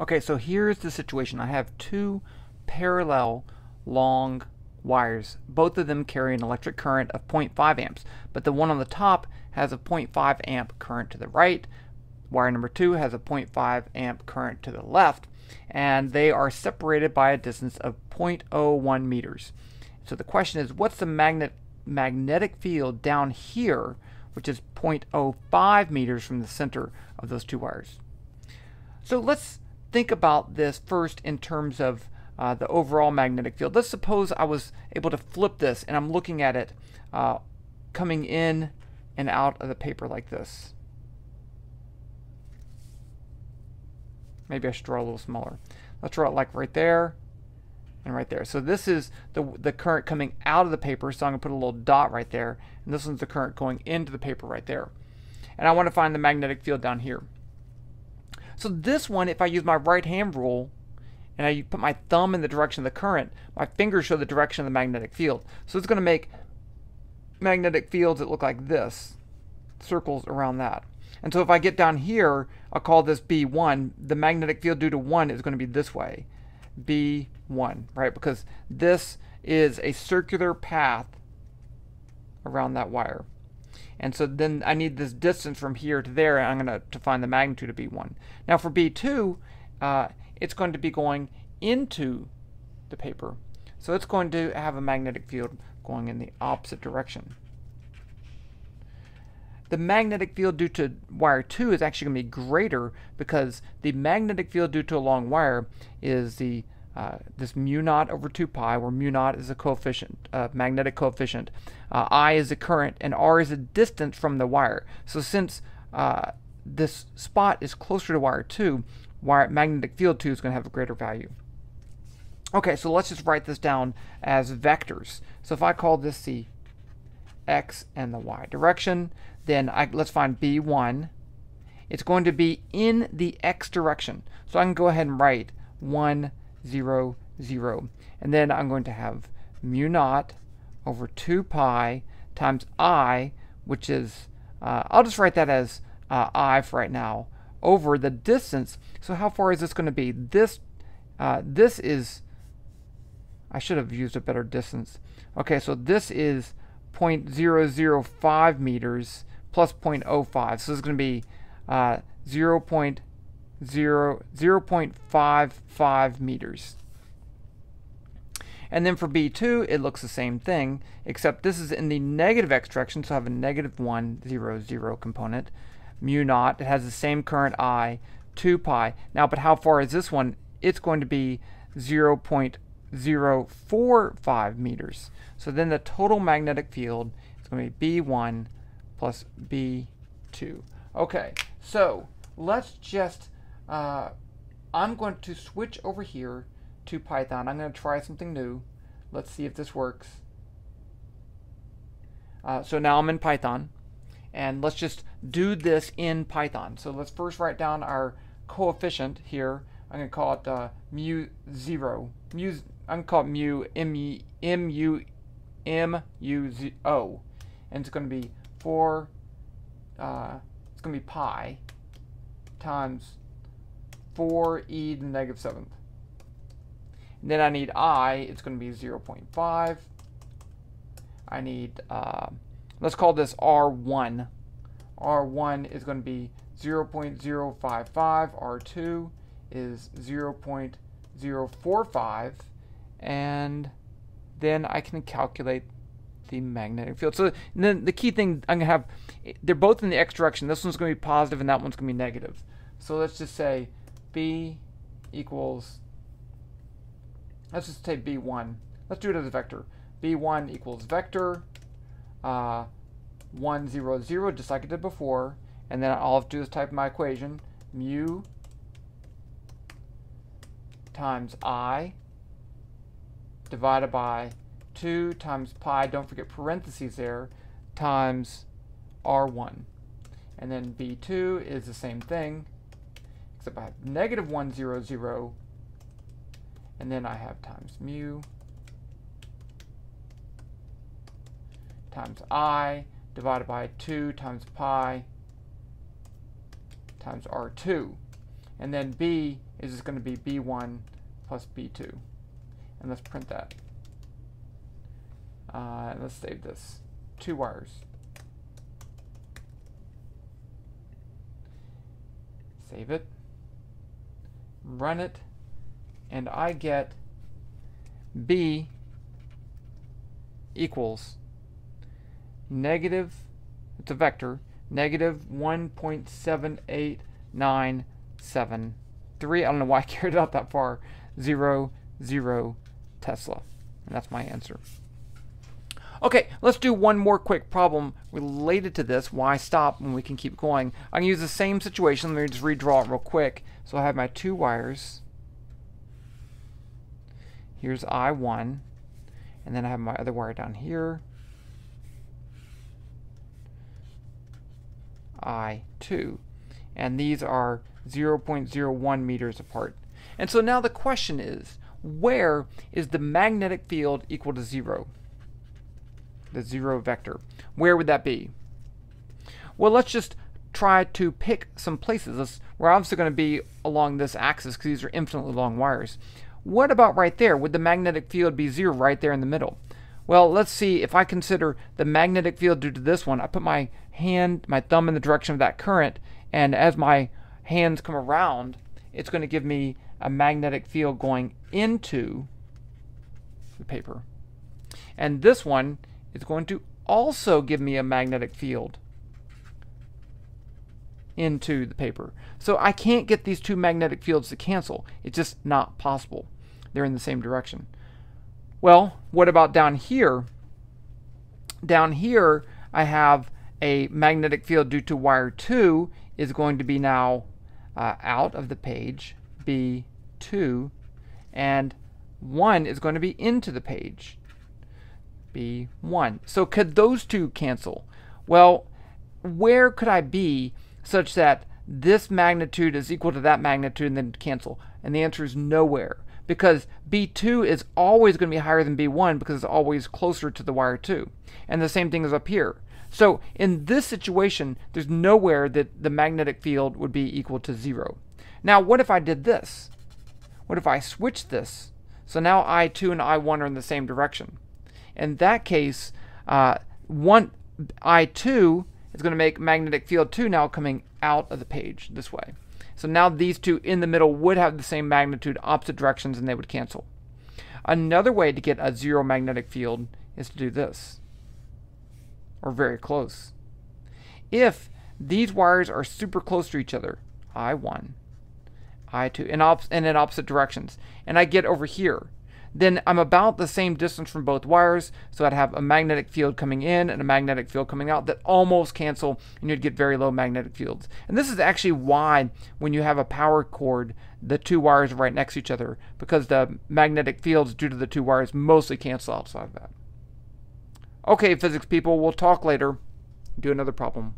Okay, so here's the situation. I have two parallel long wires, both of them carry an electric current of 0.5 amps, but the one on the top has a 0.5 amp current to the right, wire number 2 has a 0.5 amp current to the left, and they are separated by a distance of 0.01 meters. So the question is, what's the magnetic field down here, which is 0.05 meters from the center of those two wires? So let's think about this first in terms of the overall magnetic field. Let's suppose I was able to flip this and I'm looking at it coming in and out of the paper like this. Maybe I should draw a little smaller. Let's draw it like right there and right there. So this is the current coming out of the paper, so I'm going to put a little dot right there, and this one's the current going into the paper right there. And I want to find the magnetic field down here. So this one, if I use my right hand rule, and I put my thumb in the direction of the current, my fingers show the direction of the magnetic field. So it's going to make magnetic fields that look like this, circles around that. And so if I get down here, I'll call this B1. The magnetic field due to 1 is going to be this way, B1, right? Because this is a circular path around that wire. And so then I need this distance from here to there, and I'm going to find the magnitude of B1. Now for B2, it's going to be going into the paper. So it's going to have a magnetic field going in the opposite direction. The magnetic field due to wire 2 is actually going to be greater, because the magnetic field due to a long wire is the this mu-naught over 2 pi, where mu-naught is a coefficient, magnetic coefficient. I is the current, and R is the distance from the wire. So since this spot is closer to wire 2, magnetic field 2 is going to have a greater value. Okay, so let's just write this down as vectors. So if I call this the x and the y direction, then let's find B1. It's going to be in the x direction. So I can go ahead and write 1, 0, 0. And then I'm going to have mu naught over 2 pi times I, which is, I'll just write that as I for right now, over the distance. So how far is this going to be? This is, I should have used a better distance. Okay, so this is 0.005 meters plus 0.05. So this is going to be 0.55 meters. And then for B2, it looks the same thing, except this is in the negative x direction, so I have a negative 1, 0, 0 component. Mu naught, it has the same current I, 2 pi. Now, but how far is this one? It's going to be 0.045 meters. So then the total magnetic field is going to be B1 plus B2. Okay, so let's just, I'm going to switch over here to Python. I'm going to try something new. Let's see if this works. So now I'm in Python, and let's just do this in Python. So let's first write down our coefficient here. I'm going to call it mu0. I'm going to call it mu, and it's going to be it's going to be pi times 4e to the negative 7th. And then I need I. It's going to be 0.5. I need let's call this R1. R1 is going to be 0.055. R2 is 0.045. And then I can calculate the magnetic field. So then the key thing I'm going to have, they're both in the x direction. This one's going to be positive and that one's going to be negative. So let's just say B equals, let's just say B1. Let's do it as a vector. B1 equals vector 1, 0, 0, just like I did before, and then all I have to do is type my equation, mu times I divided by 2 times pi, don't forget parentheses there, times R1. And then B2 is the same thing, except I have negative 1, 0, 0, and then I have times mu times I divided by 2 times pi times R2. And then b is just going to be b1 plus b2. And let's print that. Let's save this. Two wires. Save it. Run it. And I get b equals negative, it's a vector, negative 1.78973. I don't know why I carried it out that far. 0, 0 Tesla. And that's my answer. Okay, let's do one more quick problem related to this. Why stop when we can keep going? I can use the same situation. Let me just redraw it real quick. So I have my two wires. Here's I1. And then I have my other wire down here. I2. And these are 0.01 meters apart. And so now the question is, where is the magnetic field equal to 0? The 0 vector. Where would that be? Well, let's just try to pick some places. We're obviously going to be along this axis because these are infinitely long wires. What about right there? Would the magnetic field be 0 right there in the middle? Well, let's see if I consider the magnetic field due to this one. I put my hand, my thumb in the direction of that current, and as my hands come around, it's going to give me a magnetic field going into the paper. And this one is going to also give me a magnetic field into the paper. So I can't get these two magnetic fields to cancel. It's just not possible. They're in the same direction. Well, what about down here? Down here, I have a magnetic field due to wire 2 is going to be now out of the page, B2, and 1 is going to be into the page, B1. So could those two cancel? Well, where could I be such that this magnitude is equal to that magnitude and then cancel? And the answer is nowhere, because B2 is always going to be higher than B1 because it's always closer to the wire 2. And the same thing is up here. So in this situation, there's nowhere that the magnetic field would be equal to 0. Now, what if I did this? What if I switched this? So now I2 and I1 are in the same direction. In that case, I2 is going to make magnetic field 2 now coming out of the page this way. So now these two in the middle would have the same magnitude, opposite directions, and they would cancel. Another way to get a 0 magnetic field is to do this, or very close. If these wires are super close to each other, I1, I2, and in opposite directions, and I get over here, then I'm about the same distance from both wires, so I'd have a magnetic field coming in and a magnetic field coming out that almost cancel, and you'd get very low magnetic fields. And this is actually why when you have a power cord, the two wires are right next to each other, because the magnetic fields due to the two wires mostly cancel outside of that. Okay, physics people, we'll talk later. Do another problem.